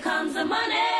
comes the money.